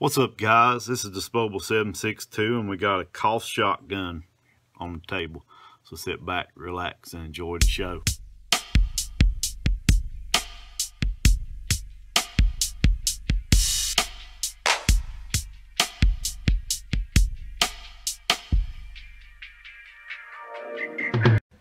What's up, guys? This is Disposable 762 and we got a Kofs shotgun on the table. So sit back, relax, and enjoy the show.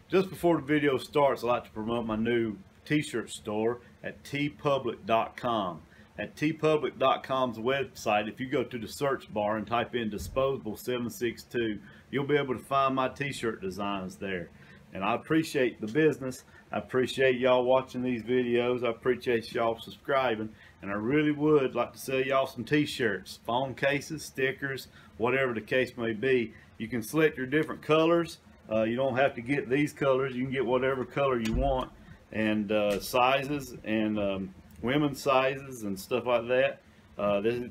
Just before the video starts, I'd like to promote my new t-shirt store at TeePublic.com. At TeePublic.com's website, if you go to the search bar and type in Disposable 762, you'll be able to find my t-shirt designs there. And I appreciate the business. I appreciate y'all watching these videos. I appreciate y'all subscribing. And I really would like to sell y'all some t-shirts, phone cases, stickers, whatever the case may be. You can select your different colors. You don't have to get these colors. You can get whatever color you want, and sizes, and women's sizes and stuff like that.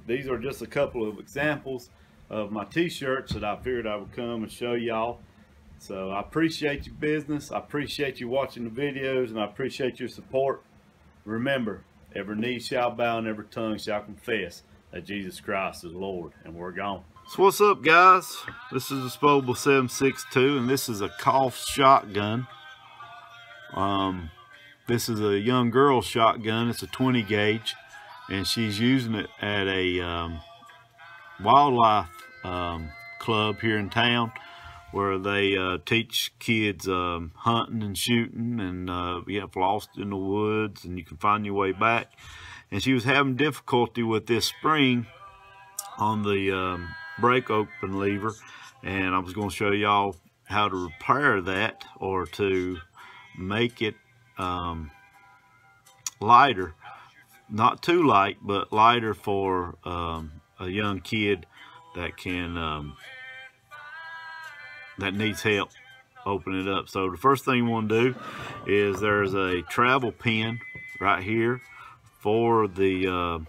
These are just a couple of examples of my t-shirts that I figured I would come and show y'all. So I appreciate your business, I appreciate you watching the videos, and I appreciate your support. Remember, every knee shall bow and every tongue shall confess that Jesus Christ is Lord. And we're gone. So what's up, guys? This is Disposable 762 and this is a Kofs shotgun. This is a young girl shotgun. It's a 20 gauge and she's using it at a wildlife club here in town where they teach kids hunting and shooting, and you get lost in the woods and you can find your way back. And she was having difficulty with this spring on the brake open lever, and I was going to show y'all how to repair that or to make it lighter, not too light, but lighter for a young kid that can that needs help open it up. So the first thing you want to do is there's a travel pin right here for the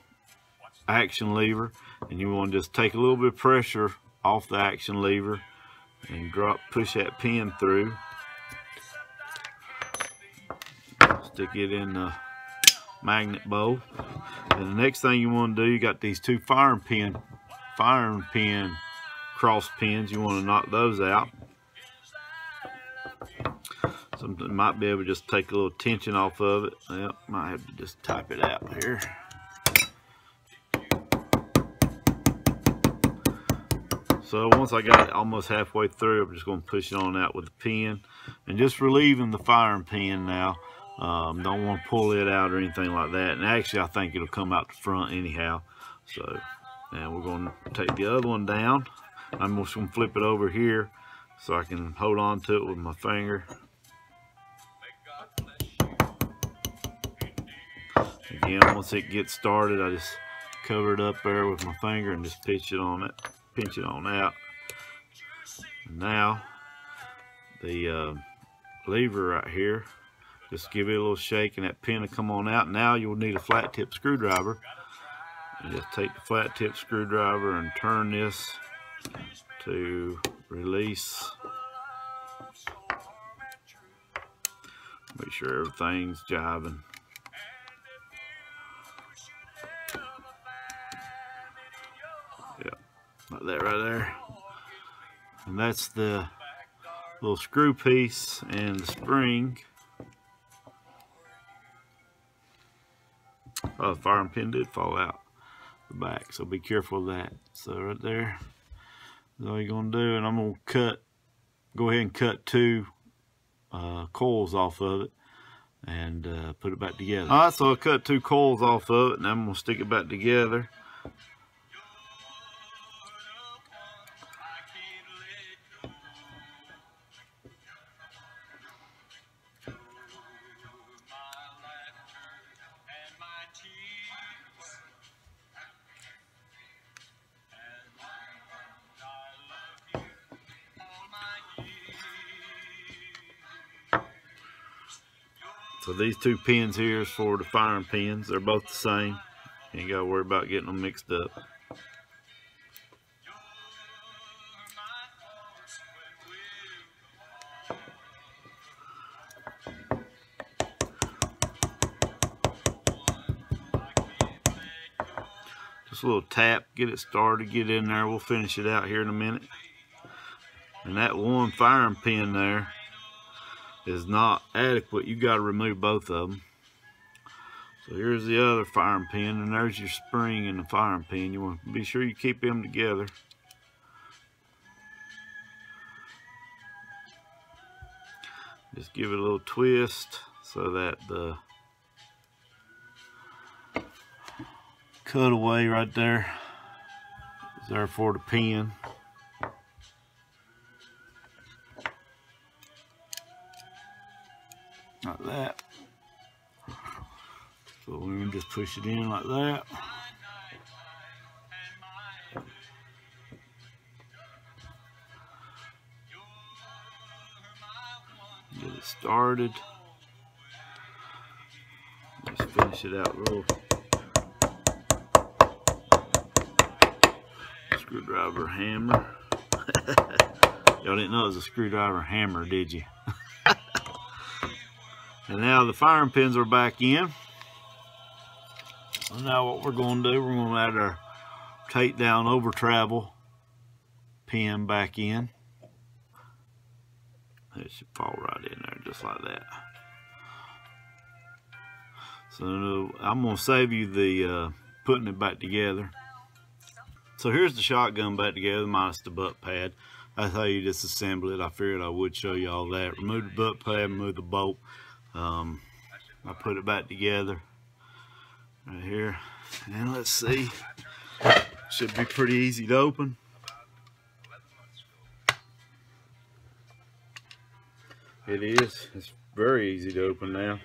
action lever, and you want to just take a little bit of pressure off the action lever and push that pin through. Stick it in the magnet bowl. And the next thing you want to do, you got these two firing pin cross pins. You want to knock those out. Something might be able to just take a little tension off of it. Yep, might have to just type it out here. So once I got it almost halfway through, I'm just going to push it on out with the pin, and just relieving the firing pin now. Don't want to pull it out or anything like that. And actually, I think it'll come out the front anyhow. So, and we're going to take the other one down. I'm just going to flip it over here so I can hold on to it with my finger. Again, once it gets started, I just cover it up there with my finger and just pinch it on out. And now, the lever right here. Just give it a little shake and that pin will come on out. Now you'll need a flat tip screwdriver. And just take the flat tip screwdriver and turn this to release. Make sure everything's jiving. Yep, like that right there. And that's the little screw piece and the spring. Oh, the firing pin did fall out the back, so be careful of that. So right there is all you're going to do, and I'm going to go ahead and cut two coils off of it and put it back together. Alright, so I cut two coils off of it, and I'm going to stick it back together. So these two pins here is for the firing pins. They're both the same. You ain't got to worry about getting them mixed up. This little tap, get it started, get in there. We'll finish it out here in a minute. And that one firing pin there is not adequate. You got to remove both of them. So here's the other firing pin, and there's your spring and the firing pin. You want to be sure you keep them together. Just give it a little twist so that the cutaway right there is there for the pin. Like that. So we're gonna just push it in like that. Get it started. Let's finish it out real. Screwdriver hammer. Y'all didn't know it was a screwdriver hammer, did you? And now the firing pins are back in. And now what we're going to do, we're going to add our take down over travel pin back in. It should fall right in there just like that. So I'm going to save you the putting it back together. So here's the shotgun back together minus the butt pad. That's how you disassemble it. I figured I would show you all that. Remove the butt pad, remove the bolt. I put it back together right here. And let's see. Should be pretty easy to open. It is. It's very easy to open now.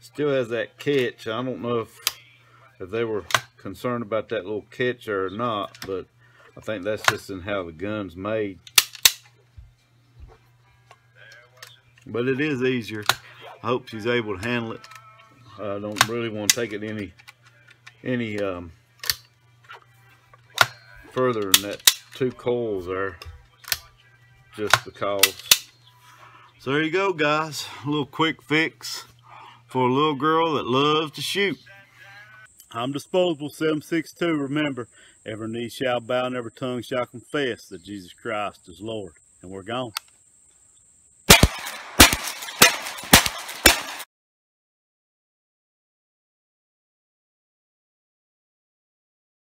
Still has that catch. I don't know if they were concerned about that little catch or not, but I think that's just in how the gun's made. But it is easier. I hope she's able to handle it. I don't really want to take it any further than that two coils there, just because. So there you go, guys. A little quick fix for a little girl that loves to shoot. I'm Disposable 762. Remember, every knee shall bow and every tongue shall confess that Jesus Christ is Lord. And we're gone.